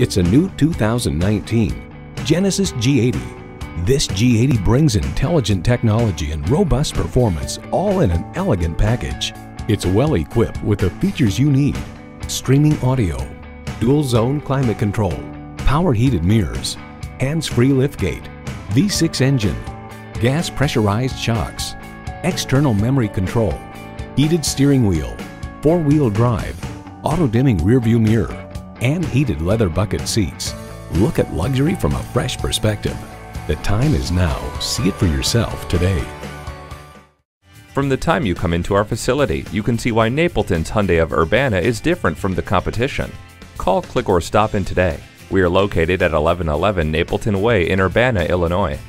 It's a new 2019 Genesis G80. This G80 brings intelligent technology and robust performance all in an elegant package. It's well equipped with the features you need: streaming audio, dual zone climate control, power heated mirrors, hands-free liftgate, V6 engine, gas pressurized shocks, external memory control, heated steering wheel, four-wheel drive, auto-dimming rearview mirror, and heated leather bucket seats. Look at luxury from a fresh perspective. The time is now. See it for yourself today. From the time you come into our facility, you can see why Napleton's Hyundai of Urbana is different from the competition. Call, click, or stop in today. We are located at 1111 Napleton Way in Urbana, Illinois.